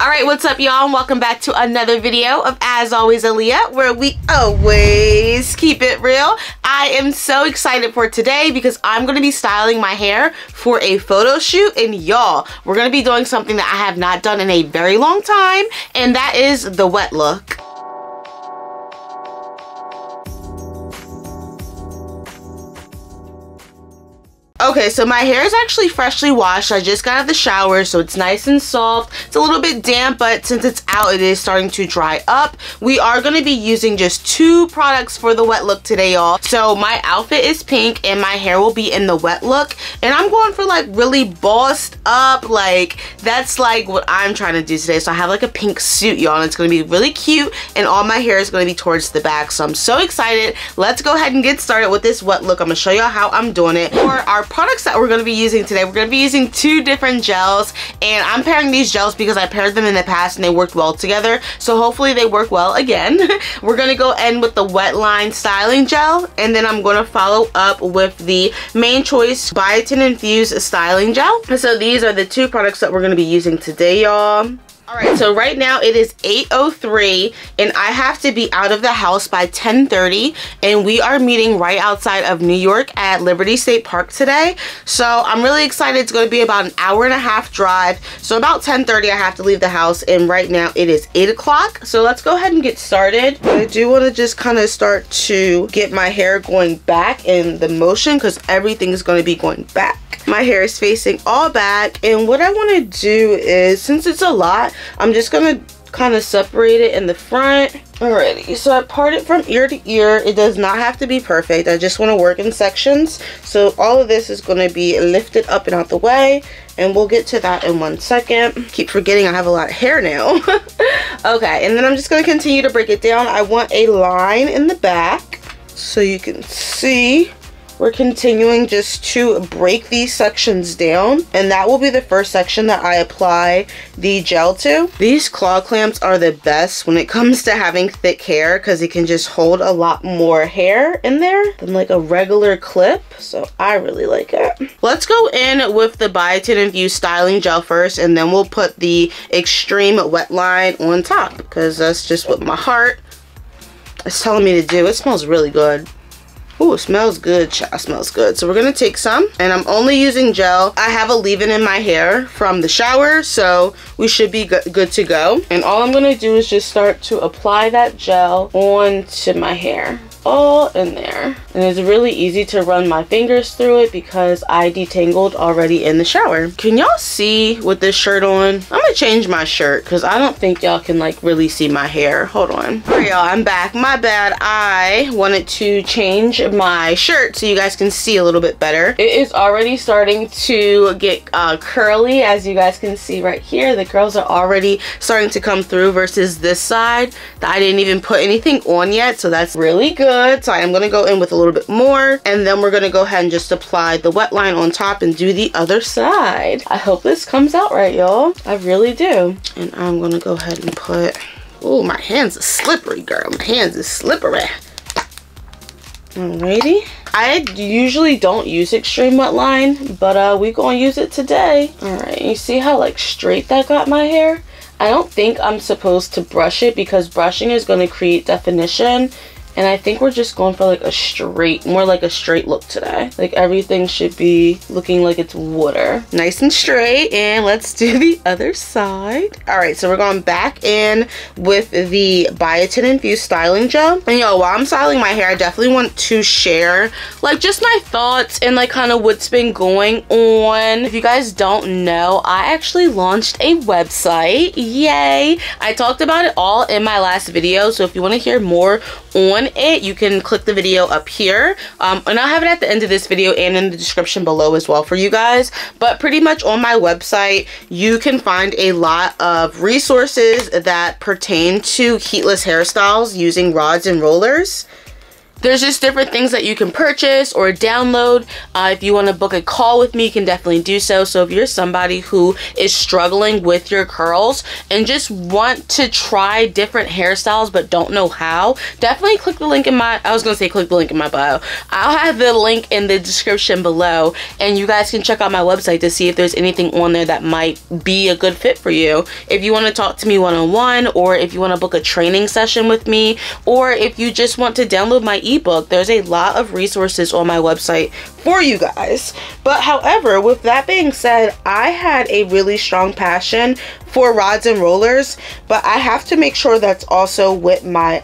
All right, what's up, y'all? And welcome back to another video of As Always Aaliyah, where we always keep it real. I am so excited for today because I'm going to be styling my hair for a photo shoot, and y'all, we're going to be doing something that I have not done in a very long time, and that is the wet look. Okay, so my hair is actually freshly washed. I just got out of the shower, so it's nice and soft. It's a little bit damp, but since it's out, it is starting to dry up. We are going to be using just two products for the wet look today, y'all. So my outfit is pink, and my hair will be in the wet look. And I'm going for, like, really bossed up. Like, that's, like, what I'm trying to do today. So I have, like, a pink suit, y'all, and it's going to be really cute. And all my hair is going to be towards the back, so I'm so excited. Let's go ahead and get started with this wet look. I'm going to show y'all how I'm doing it. For our products that we're going to be using today, we're going to be using two different gels, and I'm pairing these gels because I paired them in the past and they worked well together, so hopefully they work well again. We're going to go in with the Wet Line Styling Gel, and then I'm going to follow up with the Mane Choice Biotin Infused Styling Gel. So these are the two products that we're going to be using today, y'all. Alright, so right now it is 8:03 and I have to be out of the house by 10:30, and we are meeting right outside of New York at Liberty State Park today. So I'm really excited. It's going to be about an hour and a half drive. So about 10:30 I have to leave the house, and right now it is 8 o'clock. So let's go ahead and get started. I do want to just kind of start to get my hair going back in the motion because everything is going to be going back. My hair is facing all back, and what I want to do is, since it's a lot, I'm just going to kind of separate it in the front. Alrighty, so I part it from ear to ear. It does not have to be perfect. I just want to work in sections. So all of this is going to be lifted up and out the way, and we'll get to that in one second. Keep forgetting I have a lot of hair now. Okay, and then I'm just going to continue to break it down. I want a line in the back so you can see. We're continuing just to break these sections down, and that will be the first section that I apply the gel to. These claw clamps are the best when it comes to having thick hair because it can just hold a lot more hair in there than like a regular clip, so I really like it. Let's go in with the Biotin Infused Styling Gel first, and then we'll put the Xtreme Wet Line on top because that's just what my heart is telling me to do. It smells really good. Ooh, smells good, child, smells good. So we're gonna take some, and I'm only using gel. I have a leave-in in my hair from the shower, so we should be good to go. And all I'm gonna do is just start to apply that gel onto my hair, all in there. And it's really easy to run my fingers through it because I detangled already in the shower. Can y'all see with this shirt on? I'm gonna change my shirt because I don't think y'all can like really see my hair. Hold on. All right, y'all, I'm back. My bad, I wanted to change my shirt so you guys can see a little bit better. It is already starting to get curly, as you guys can see right here. The curls are already starting to come through versus this side that I didn't even put anything on yet, so that's really good. So I'm gonna go in with a little bit more, and then we're gonna go ahead and just apply the wet line on top and do the other side. I hope this comes out right, y'all. I really do. And I'm gonna go ahead and put, oh, my hands are slippery, girl. My hands are slippery. Alrighty. I usually don't use Xtreme Wet Line, but we're gonna use it today. Alright, you see how like straight that got my hair? I don't think I'm supposed to brush it because brushing is gonna create definition, and I think we're just going for like a straight, more like a straight look today. Like everything should be looking like it's water. Nice and straight, and let's do the other side. All right, so we're going back in with the Biotin Infused Styling Gel. And yo, while I'm styling my hair, I definitely want to share like just my thoughts and like kind of what's been going on. If you guys don't know, I actually launched a website, yay. I talked about it all in my last video, so if you wanna hear more on it, you can click the video up here, and I'll have it at the end of this video and in the description below as well for you guys. But pretty much on my website you can find a lot of resources that pertain to heatless hairstyles using rods and rollers. There's just different things that you can purchase or download. If you want to book a call with me, you can definitely do so. So if you're somebody who is struggling with your curls and just want to try different hairstyles but don't know how, definitely click the link in my, I was going to say click the link in my bio. I'll have the link in the description below, and you guys can check out my website to see if there's anything on there that might be a good fit for you. If you want to talk to me one-on-one, or if you want to book a training session with me, or if you just want to download my ebook, there's a lot of resources on my website for you guys. But however, with that being said, I had a really strong passion for rods and rollers, but I have to make sure that's also with my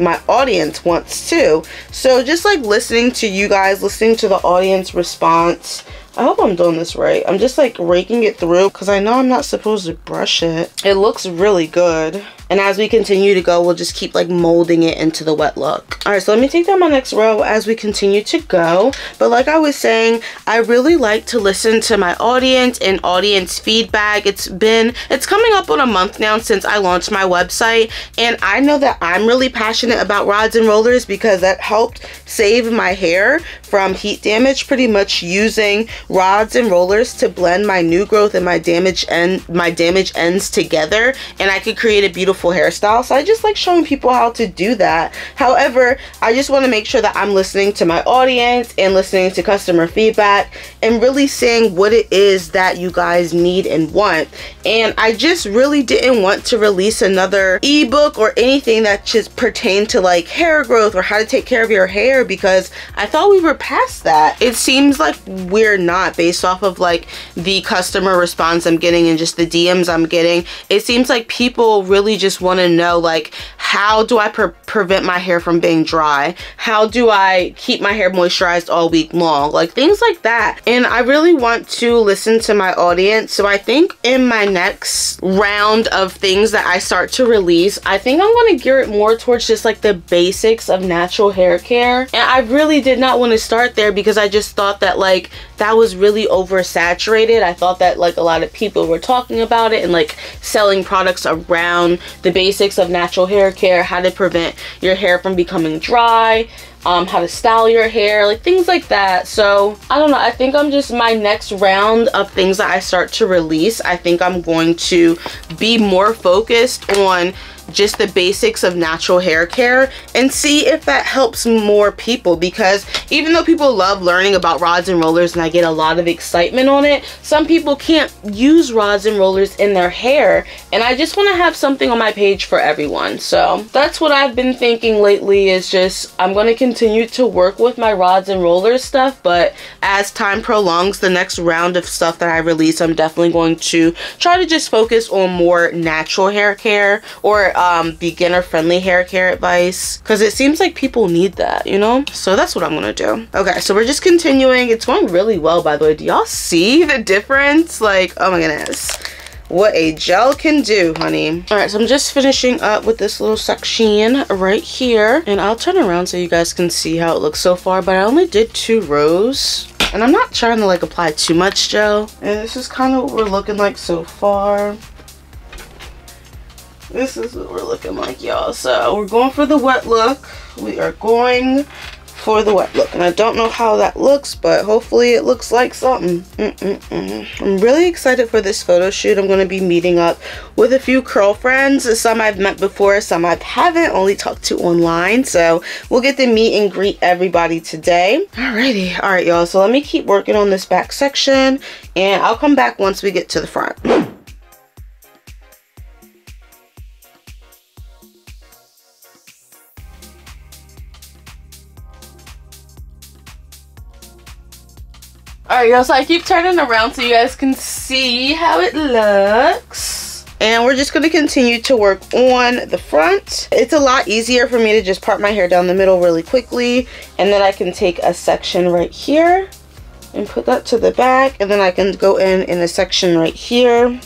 my audience wants too. So just like listening to you guys, listening to the audience response. I hope I'm doing this right. I'm just like raking it through because I know I'm not supposed to brush it. It looks really good. And as we continue to go, we'll just keep like molding it into the wet look. All right, so let me take down my next row as we continue to go. But like I was saying, I really like to listen to my audience and audience feedback. It's coming up on a month now since I launched my website. And I know that I'm really passionate about rods and rollers because that helped save my hair from heat damage, pretty much using rods and rollers to blend my new growth and my damaged ends together, and I could create a beautiful hairstyle. So I just like showing people how to do that. However, I just want to make sure that I'm listening to my audience and listening to customer feedback and really seeing what it is that you guys need and want. And I just really didn't want to release another ebook or anything that just pertained to like hair growth or how to take care of your hair, because I thought we were past that. It seems like we're not, based off of like the customer response I'm getting and just the DMs I'm getting. It seems like people really just want to know like, how do I prevent my hair from being dry? How do I keep my hair moisturized all week long? Like things like that. And I really want to listen to my audience. So I think in my next round of things that I start to release, I think I'm going to gear it more towards just like the basics of natural hair care. And I really did not want to start there because I just thought that like that was really oversaturated. I thought that like a lot of people were talking about it and like selling products around the basics of natural hair care, how to prevent your hair from becoming dry, how to style your hair, like things like that. So I don't know, I think I'm just, my next round of things that I start to release, I think I'm going to be more focused on just the basics of natural hair care and see if that helps more people. Because even though people love learning about rods and rollers and I get a lot of excitement on it, some people can't use rods and rollers in their hair, and I just want to have something on my page for everyone. So that's what I've been thinking lately, is just I'm going to continue to work with my rods and rollers stuff, but as time prolongs, the next round of stuff that I release, I'm definitely going to try to just focus on more natural hair care or beginner friendly hair care advice, because it seems like people need that, you know. So that's what I'm gonna do. Okay, so we're just continuing. It's going really well, by the way. Do y'all see the difference? Like, oh my goodness, what a gel can do, honey. All right, so I'm just finishing up with this little section right here, and I'll turn around so you guys can see how it looks so far. But I only did 2 rows, and I'm not trying to like apply too much gel, and this is kind of what we're looking like so far. This is what we're looking like, y'all. So we're going for the wet look. We are going for the wet look. And I don't know how that looks, but hopefully it looks like something. I'm really excited for this photo shoot. I'm going to be meeting up with a few curl friends. Some I've met before, some I haven't, only talked to online. So we'll get to meet and greet everybody today. Alrighty. Alright, y'all. So let me keep working on this back section, and I'll come back once we get to the front. Alright, y'all, so I keep turning around so you guys can see how it looks. And we're just going to continue to work on the front. It's a lot easier for me to just part my hair down the middle really quickly, and then I can take a section right here and put that to the back, and then I can go in a section right here.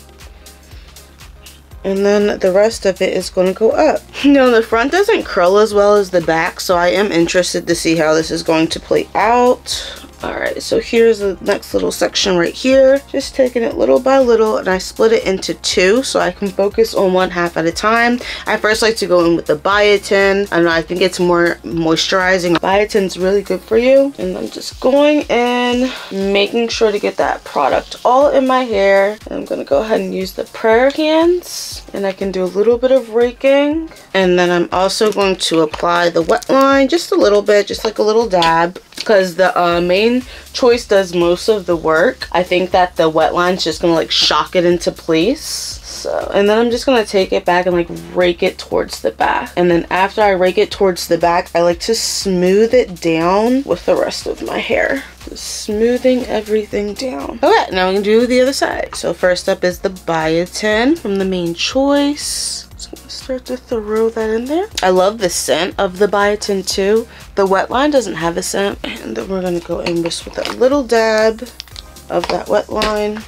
And then the rest of it is going to go up. You know, the front doesn't curl as well as the back, so I am interested to see how this is going to play out. Alright, so here's the next little section right here. Just taking it little by little, and I split it into two so I can focus on one half at a time. I first like to go in with the biotin. I don't know, I think it's more moisturizing. Biotin's really good for you. And I'm just going in, making sure to get that product all in my hair. And I'm going to go ahead and use the prayer hands. And I can do a little bit of raking. And then I'm also going to apply the wet line just a little bit, just like a little dab. Because the Mane Choice does most of the work. I think that the wet line's just gonna like shock it into place. So, and then I'm just gonna take it back and like rake it towards the back. And then after I rake it towards the back, I like to smooth it down with the rest of my hair. Just smoothing everything down. Okay, now I'm gonna do the other side. So first up is the biotin from the Mane Choice. Start to throw that in there. I love the scent of the biotin too. The wet line doesn't have a scent. And then we're going to go in just with a little dab of that wet line.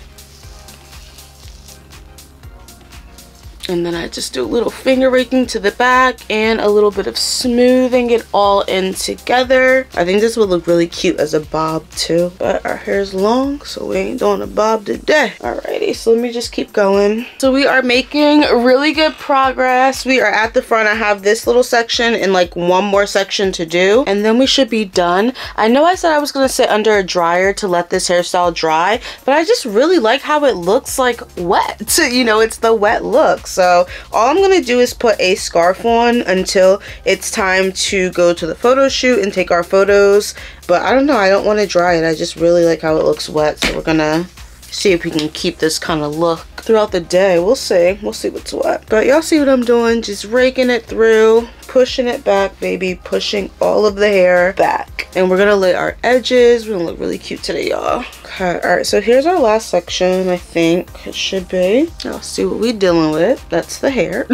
And then I just do a little finger raking to the back and a little bit of smoothing it all in together. I think this would look really cute as a bob too. But our hair's long, so we ain't doing a bob today. Alrighty, so let me just keep going. So we are making really good progress. We are at the front. I have this little section and like one more section to do. And then we should be done. I know I said I was going to sit under a dryer to let this hairstyle dry. But I just really like how it looks like wet. You know, it's the wet look. So all I'm going to do is put a scarf on until it's time to go to the photo shoot and take our photos. But I don't know, I don't want to dry it. I just really like how it looks wet. So we're going to see if we can keep this kind of look throughout the day. We'll see. We'll see what's what. But y'all see what I'm doing. Just raking it through. Pushing it back, baby. Pushing all of the hair back. And we're going to lay our edges. We're going to look really cute today, y'all. Okay, alright, so here's our last section, I think it should be. I'll see what we're dealing with. That's the hair.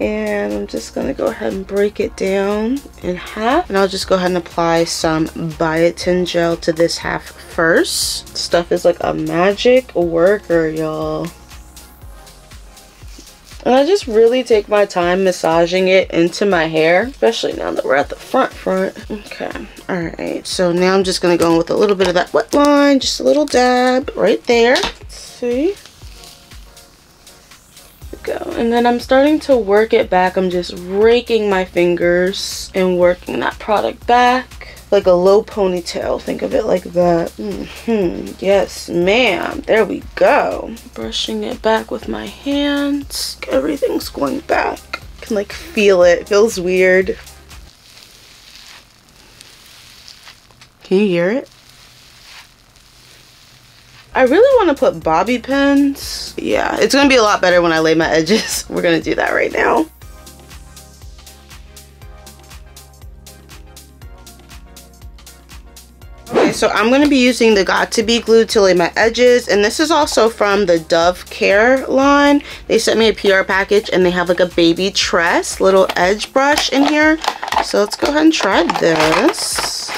And I'm just going to go ahead and break it down in half. And I'll just go ahead and apply some biotin gel to this half first. Stuff is like a magic worker, y'all. And I just really take my time massaging it into my hair, especially now that we're at the front. Okay, all right. So now I'm just gonna go in with a little bit of that wet line, just a little dab right there. Let's see. Go. And then I'm starting to work it back. I'm just raking my fingers and working that product back. Like a low ponytail, think of it like that. Yes, ma'am, there we go. Brushing it back with my hands. Everything's going back. I can like feel it, feels weird. Can you hear it? I really want to put bobby pins. Yeah, it's gonna be a lot better when I lay my edges. We're gonna do that right now. So I'm going to be using the Got2b glue to lay my edges, and this is also from the Dove Care line. They sent me a PR package, and they have like a baby Tress little edge brush in here. So let's go ahead and try this.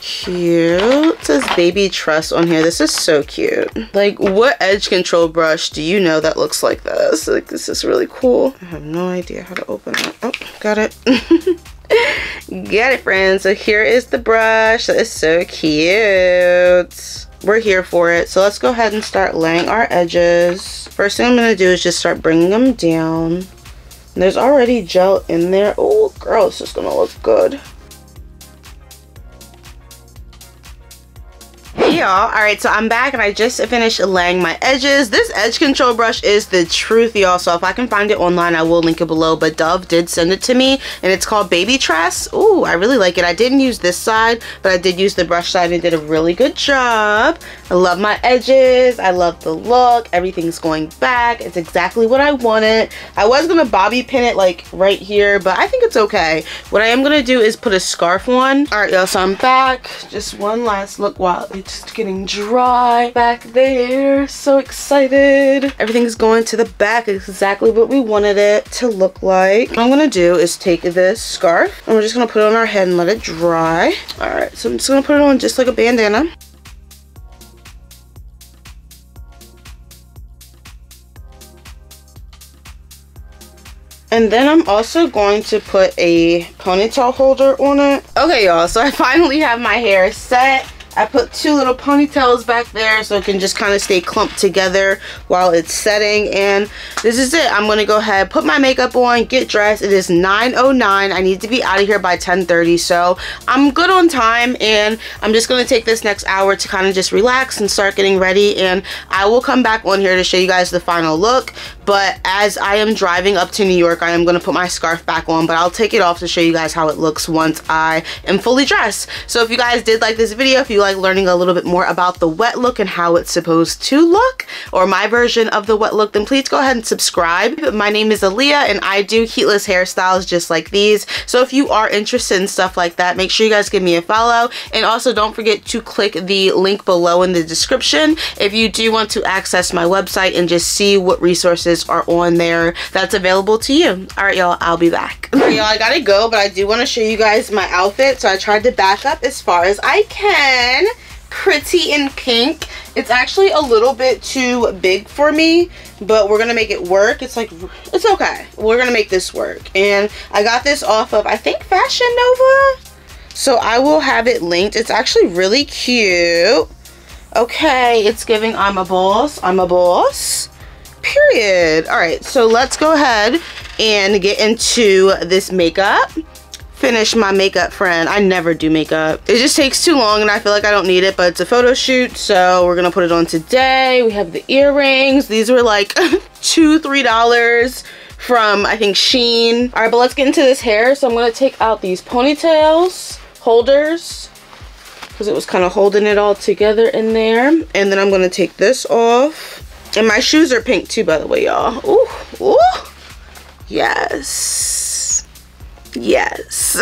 Cute. It says baby Tress on here. This is so cute. Like, what edge control brush do you know that looks like this? Like, this is really cool. I have no idea how to open it. Oh, got it. Get it, friends. So here is the brush. That is so cute. We're here for it. So let's go ahead and start laying our edges. First thing I'm going to do is just start bringing them down. And there's already gel in there. Oh, girl, this is going to look good. Y'all, all right, so I'm back and I just finished laying my edges. This edge control brush is the truth, y'all. So if I can find it online, I will link it below, but Dove did send it to me, and it's called baby Tress. Ooh, I really like it. I didn't use this side, but I did use the brush side and did a really good job. I love my edges. I love the look. Everything's going back. It's exactly what I wanted. I was gonna bobby pin it like right here, but I think it's okay. What I am gonna do is put a scarf on. All right, y'all, so I'm back. Just one last look while it's getting dry back there. So excited. Everything's going to the back, exactly what we wanted it to look like. What I'm gonna do is take this scarf and we're just gonna put it on our head and let it dry. All right, so I'm just gonna put it on just like a bandana. And then I'm also going to put a ponytail holder on it. Okay, y'all, so I finally have my hair set. I put two little ponytails back there so it can just kind of stay clumped together while it's setting. And this is it. I'm going to go ahead, put my makeup on, get dressed. It is 9:09. I need to be out of here by 10:30. So I'm good on time. And I'm just going to take this next hour to kind of just relax and start getting ready. And I will come back on here to show you guys the final look. But as I am driving up to New York, I am going to put my scarf back on. But I'll take it off to show you guys how it looks once I am fully dressed. So if you guys did like this video, if you like learning a little bit more about the wet look and how it's supposed to look, or my version of the wet look, then please go ahead and subscribe. My name is Aleia and I do heatless hairstyles just like these. So if you are interested in stuff like that, make sure you guys give me a follow. And also don't forget to click the link below in the description if you do want to access my website and just see what resources are on there that's available to you. All right, y'all, I'll be back. All right, y'all, I gotta go, but I do want to show you guys my outfit. So I tried to back up as far as I can. Pretty in pink. It's actually a little bit too big for me, but we're gonna make it work. It's like, it's okay, we're gonna make this work. And I got this off of, I think, Fashion Nova, so I will have it linked. It's actually really cute. Okay, it's giving I'm a boss period. All right, so let's go ahead and get into this makeup. Finish my makeup, friend. I never do makeup. It just takes too long and I feel like I don't need it, but it's a photo shoot, so we're gonna put it on today. We have the earrings. These were like $2-3 from, I think, Shein. All right, but let's get into this hair. So I'm gonna take out these ponytails holders because it was kind of holding it all together in there. And then I'm gonna take this off. And my shoes are pink too, by the way, y'all. Ooh, ooh, yes. Yes.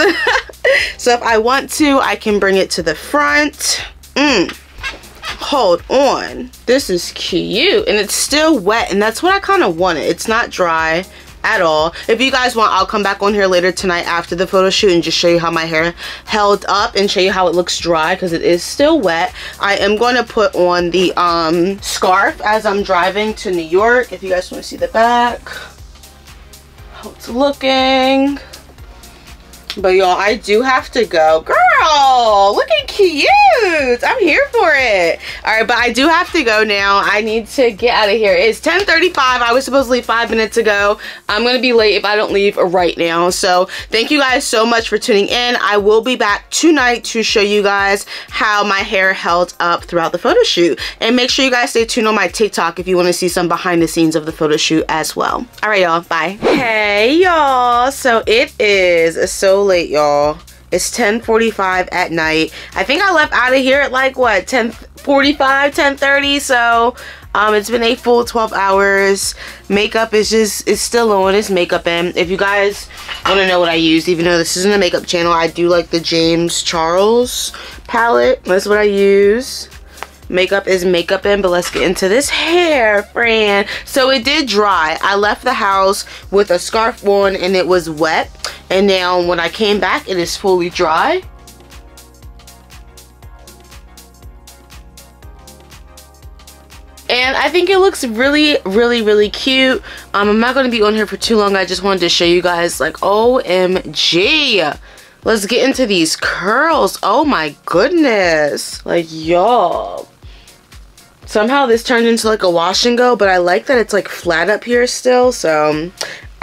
So if I want to, I can bring it to the front. Hold on, this is cute and it's still wet, and that's what I kind of wanted. It's not dry at all. If you guys want, I'll come back on here later tonight after the photo shoot and just show you how my hair held up and show you how it looks dry because it is still wet. I am going to put on the scarf as I'm driving to New York. If you guys want to see the back, how it's looking. But y'all, I do have to go. Girl, looking cute. I'm here for it. All right, but I do have to go now. I need to get out of here. It's 10:35. I was supposed to leave 5 minutes ago. I'm going to be late if I don't leave right now. So thank you guys so much for tuning in. I will be back tonight to show you guys how my hair held up throughout the photo shoot. And make sure you guys stay tuned on my TikTok if you want to see some behind the scenes of the photo shoot as well. All right, y'all. Bye. Hey, y'all. So it is so late, y'all. It's 10:45 at night. I think I left out of here at like what, 10:45, 10:30. So it's been a full 12 hours. Makeup is just, it's still on. It's makeup in. If you guys want to know what I use, even though this isn't a makeup channel, I do like the James Charles palette. That's what I use. Makeup is makeup in, but let's get into this hair, friend. So it did dry. I left the house with a scarf on and it was wet. And now when I came back, it is fully dry. And I think it looks really, really, really cute. I'm not gonna be on here for too long. I just wanted to show you guys, like, OMG. Let's get into these curls. Oh my goodness. Like, y'all. Somehow this turned into like a wash and go, but I like that it's like flat up here still, so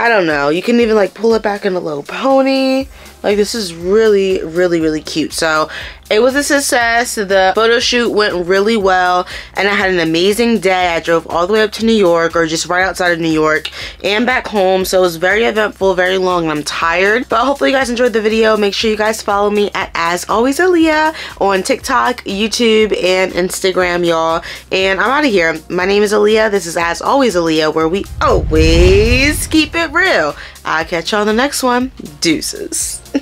I don't know. You can even like pull it back in a little pony. Like, this is really, really, really cute. So it was a success. The photo shoot went really well and I had an amazing day. I drove all the way up to New York, or just right outside of New York, and back home. So it was very eventful, very long, and I'm tired. But hopefully you guys enjoyed the video. Make sure you guys follow me at AsAlwaysAleia on TikTok, YouTube, and Instagram, y'all. And I'm out of here. My name is Aleia. This is As Always Aleia, where we always keep it real. I'll catch y'all in the next one. Deuces.